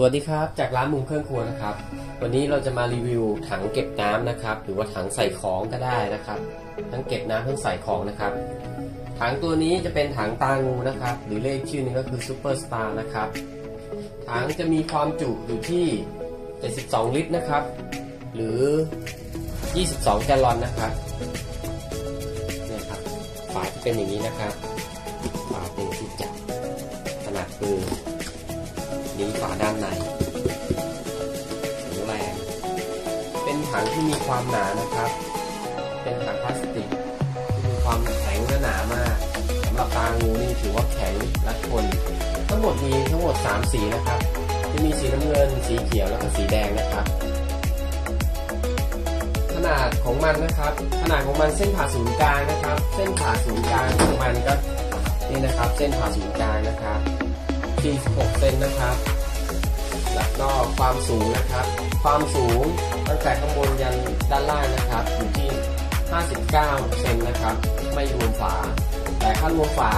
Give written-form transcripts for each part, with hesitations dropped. สวัสดีครับจากร้านมุมเครื่องครัวนะครับวันนี้เราจะมารีวิวถังเก็บน้ำนะครับหรือว่าถังใส่ของก็ได้นะครับทั้งเก็บน้ำทั้งใส่ของนะครับถังตัวนี้จะเป็นถังตางูนะครับหรือเลขชื่อนึงก็คือซูเปอร์สตาร์นะครับถังจะมีความจุอยู่ที่72ลิตรนะครับหรือ22แกลลอนนะครับเนี่ยครับฝาจะเป็นอย่างนี้นะครับฝาเป็นที่จับขนาดคือนี้ฝาด้านในแรงเป็นถังที่มีความหนานะครับเป็นถังพลาสติกที่มีความแข็งและหนามากสำหรับตางูนี่ถือว่าแข็งและทนทั้งหมด3สีนะครับจะมีสีน้ำเงินสีเขียวและก็สีแดงนะครับขนาดของมันเส้นผ่าศูนย์กลางนะครับเส้นผ่าศูนย์กลางของมันก็นี่นะครับเส้นผ่าศูนย์กลางนะครับ46เซนนะครับแล้วก็ความสูงนะครับความสูงตั้งแต่ข้างบนยันด้านล่างนะครับอยู่ที่59เซนนะครับไม่รวมฝาแต่ถ้ารวมฝา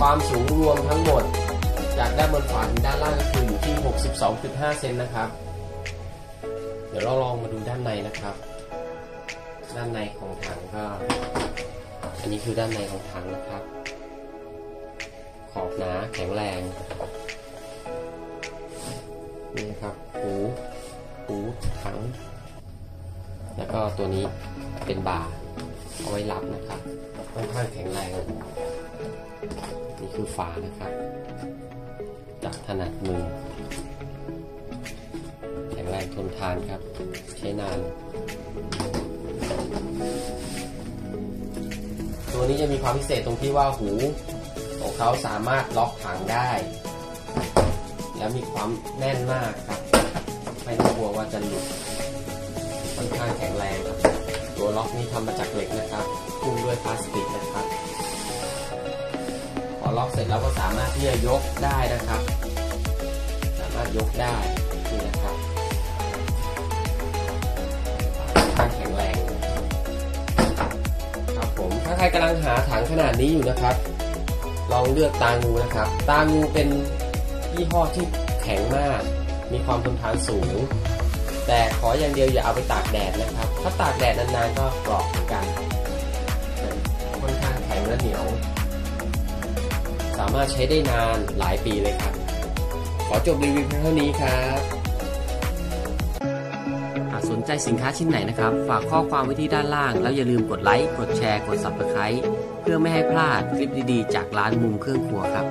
ความสูงรวมทั้งหมดจากด้านบนฝาถึงด้านล่างก็คืออยู่ที่ 62.5 เซนนะครับเดี๋ยวเราลองมาดูด้านในนะครับด้านในของถังก็อันนี้คือด้านในของถังนะครับขอบหนาแข็งแรงนี่ครับหูถังแล้วก็ตัวนี้เป็นบ่าเอาไว้รับนะครับค่อนข้างแข็งแรงนี่คือฝานะครับจับถนัดมือแข็งแรงทนทานครับใช้นานตัวนี้จะมีความพิเศษตรงที่ว่าหูของเขาสามารถล็อกถังได้แล้วมีความแน่นมากครับไม่ต้องกลัวว่าจะหลุดค่อนข้างแข็งแรงครับตัวล็อกนี้ทำมาจากเหล็กนะครับหุ้มด้วยพลาสติกนะครับพอล็อกเสร็จแล้วก็สามารถที่จะยกได้นะครับสามารถยกได้นี่นะครับค่อนข้างแข็งแรงครับผมถ้าใครกำลังหาถังขนาดนี้อยู่นะครับลองเลือกตางูนะครับตางูเป็นยี่ห้อที่แข็งมากมีความทนทานสูงแต่ขออย่างเดียวอย่าเอาไปตากแดดนะครับถ้าตากแดดนานๆก็กรอบเหมือนกันค่อนข้างแข็งและเหนียวสามารถใช้ได้นานหลายปีเลยครับขอจบรีวิวเพียงเท่านี้ครับหากสนใจสินค้าชิ้นไหนนะครับฝากข้อความไว้ที่ด้านล่างแล้วอย่าลืมกดไลค์กดแชร์กด Subscribe เพื่อไม่ให้พลาดคลิปดีๆจากร้านมุมเครื่องครัวครับ